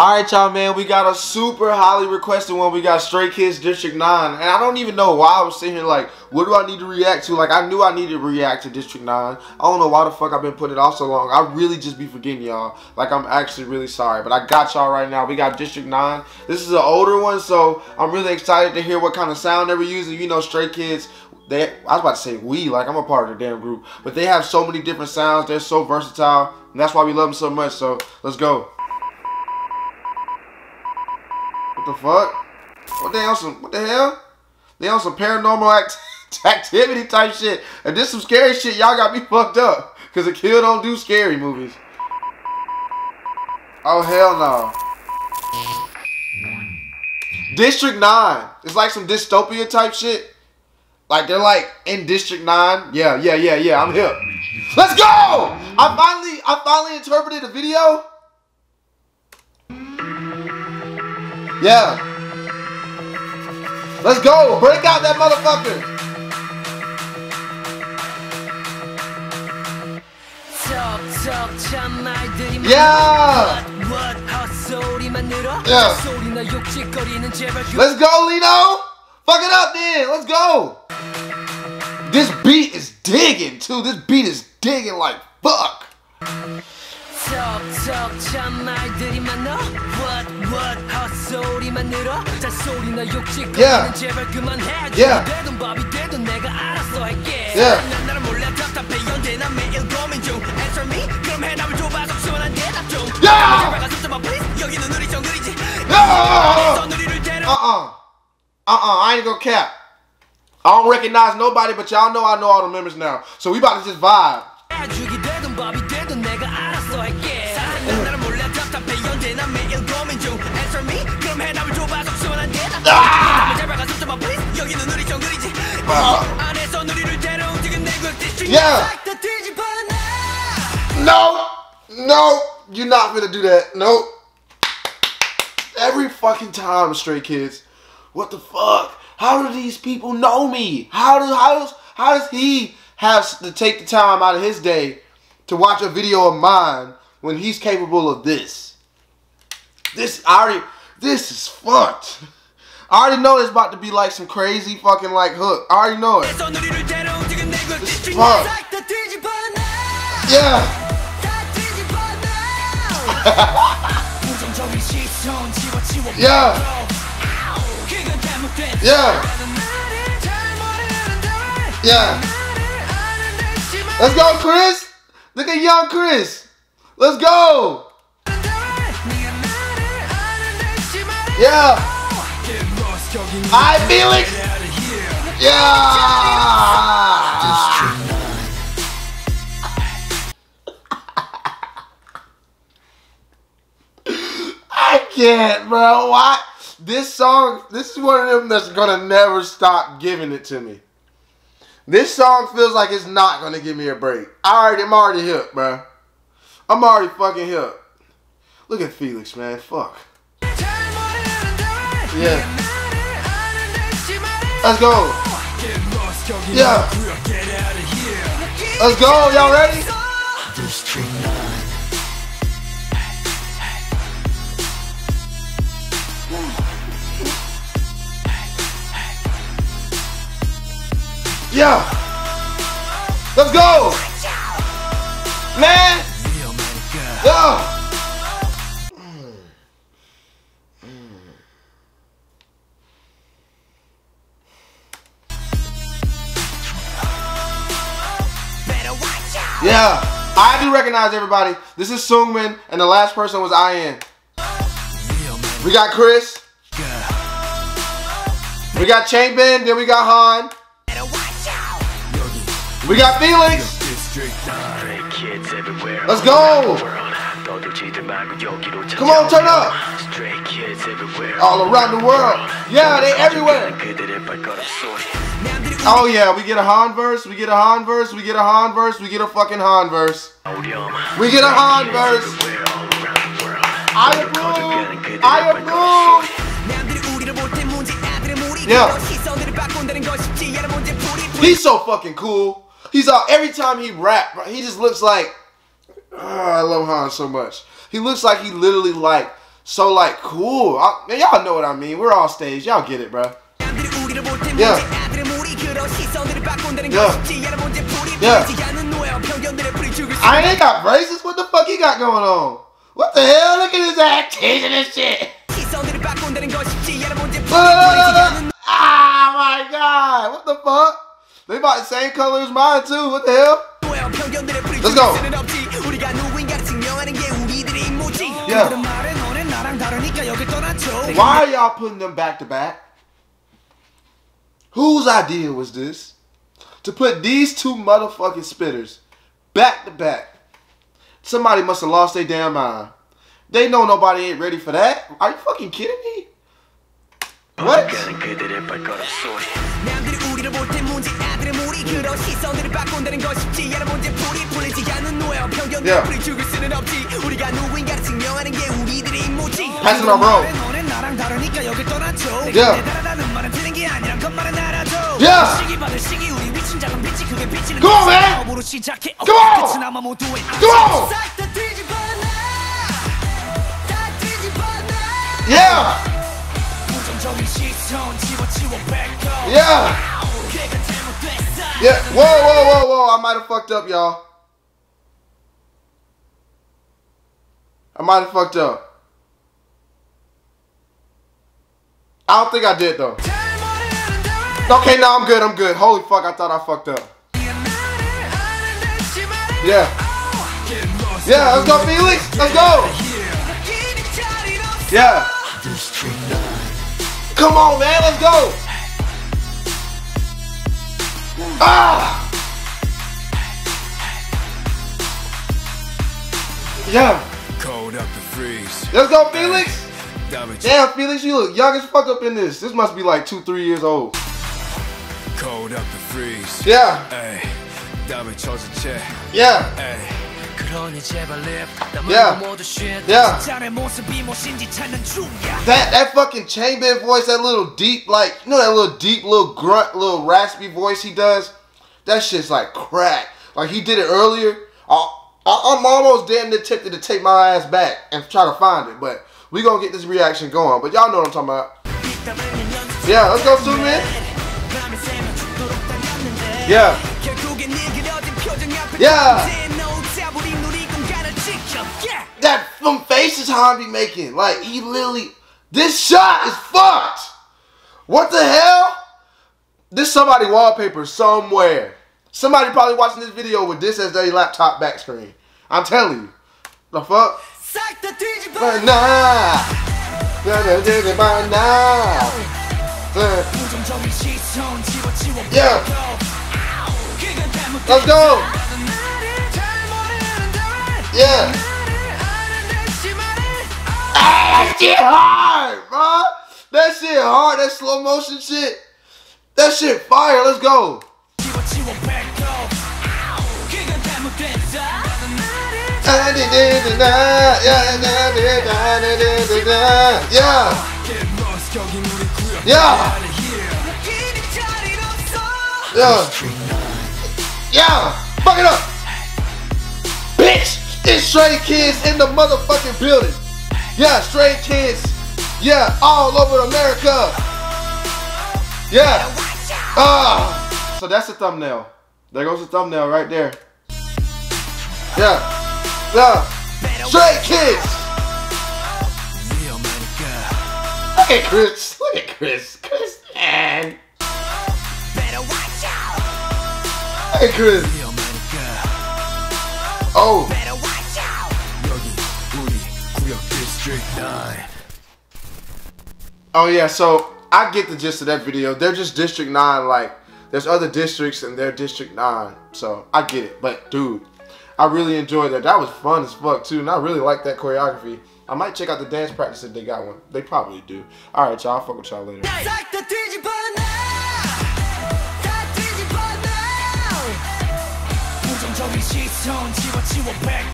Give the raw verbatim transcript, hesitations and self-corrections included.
Alright y'all, man, we got a super highly requested one. We got Stray Kids District nine. And I don't even know why I was sitting here like, what do I need to react to? Like, I knew I needed to react to District nine. I don't know why the fuck I've been putting it off so long. I really just be forgetting y'all. Like, I'm actually really sorry. But I got y'all right now. We got District nine. This is an older one, so I'm really excited to hear what kind of sound they were using. You know, Stray Kids, they, I was about to say we, like I'm a part of the damn group. But they have so many different sounds. They're so versatile. And that's why we love them so much. So, let's go. What the fuck? What they on some, what the hell? They on some paranormal act activity type shit. And this some scary shit, y'all got me fucked up. Cause a kid don't do scary movies. Oh hell no. District nine. It's like some dystopia type shit. Like they're like in District nine. Yeah, yeah, yeah, yeah. I'm hip. Let's go! I finally I finally interpreted the video. Yeah. Let's go. Break out that motherfucker. Yeah. Yeah. Let's go, Lino. Fuck it up then. Let's go. This beat is digging, too. This beat is digging like fuck. Yeah. Yeah. Yeah. Uh-uh. Uh-uh. I ain't gonna cap. I don't recognize nobody, but y'all know I know all the members now. So we about to just vibe. Yeah. No, no, you're not gonna do that. Nope. Every fucking time, Stray Kids. What the fuck? How do these people know me? How do how does how does he have to take the time out of his day to watch a video of mine when he's capable of this? This I already. This is fucked. I already know it's about to be like some crazy fucking like hook. I already know it. This is fucked. Yeah. Yeah. Yeah. Yeah. Let's go, Chris. Look at young Chris. Let's go. Yeah. I, Felix. Yeah. I can't, bro. Why? This song, this is one of them that's gonna never stop giving it to me. This song feels like it's not gonna give me a break. I already, I'm already hip, bro. I'm already fucking hip. Look at Felix, man. Fuck. Yeah. Let's go. Yeah. Let's go. Y'all ready? Yeah. Let's go. Man. Yeah. Yeah, I do recognize everybody. This is Seungmin, and the last person was I N We got Chris. We got Changbin, then we got Han. We got Felix. Let's go. Come on, turn up. All around the world. Yeah, they everywhere. Oh yeah, we get a Han verse, we get a Han verse, we get a Han verse, we get a fucking Han verse. We get a Han verse. I approve. I approve. Yeah. He's so fucking cool. He's all, every time he rap, he just looks like, oh, I love Han so much. He looks like he literally like So like, cool. Y'all know what I mean. We're on stage. Y'all get it, bro. Yeah. Yeah. Yeah. I ain't got braces. What the fuck he got going on? What the hell? Look at his ass teasing this shit. Ah, oh my God. What the fuck? They bought the same color as mine too. What the hell? Let's go. Yeah. Why are y'all putting them back to back? Whose idea was this? To put these two motherfucking spitters back to back. Somebody must have lost their damn mind. They know nobody ain't ready for that. Are you fucking kidding me? What? Yeah. Pass it on, bro. Yeah. Yeah. Go on, man. Go on. Go on. Yeah. Yeah. Yeah, whoa, whoa, whoa, whoa, I might have fucked up, y'all. I might have fucked up. I don't think I did, though. Okay, now I'm good, I'm good. Holy fuck, I thought I fucked up. Yeah. Yeah, let's go, Felix. Let's go. Yeah. Come on, man, let's go. Ah! Yeah. Cold up the freeze. Let's go, Felix. Damn, Felix, you look young as fuck up in this. This must be like two, three years old. Cold up the freeze. Yeah. Hey. Yeah. Hey. Yeah. Yeah. That that fucking Changbin voice, that little deep, like, you know, that little deep, little grunt, little raspy voice he does. That shit's like crack. Like he did it earlier. I, I, I'm almost damn near tempted to take my ass back and try to find it, but we gonna get this reaction going. But y'all know what I'm talking about. Yeah, let's go, Seungmin. Yeah. Yeah. That from faces Han be making, like he literally, this shot is fucked. What the hell? This somebody wallpaper somewhere. Somebody probably watching this video with this as their laptop back screen. I'm telling you, the fuck. Nah, nah, yeah. Let's go. Yeah. That shit hard, bro. That shit hard. That slow motion shit. That shit fire. Let's go. Yeah. Yeah. Yeah. Yeah. Fuck it up. Bitch, it's Stray Kids in the motherfucking building. Yeah, Stray Kids. Yeah, all over America. Yeah. Ah. Uh, so that's the thumbnail. There goes the thumbnail right there. Yeah. Yeah. Stray Kids. Look at Chris. Look at Chris. Chris and. Hey, Chris. Oh. District nine. Oh yeah, so I get the gist of that video. They're just District nine, like there's other districts and they're District nine. So I get it, but dude, I really enjoyed that. That was fun as fuck too, and I really like that choreography. I might check out the dance practice if they got one. They probably do. Alright y'all, I'll fuck with y'all later. Hey.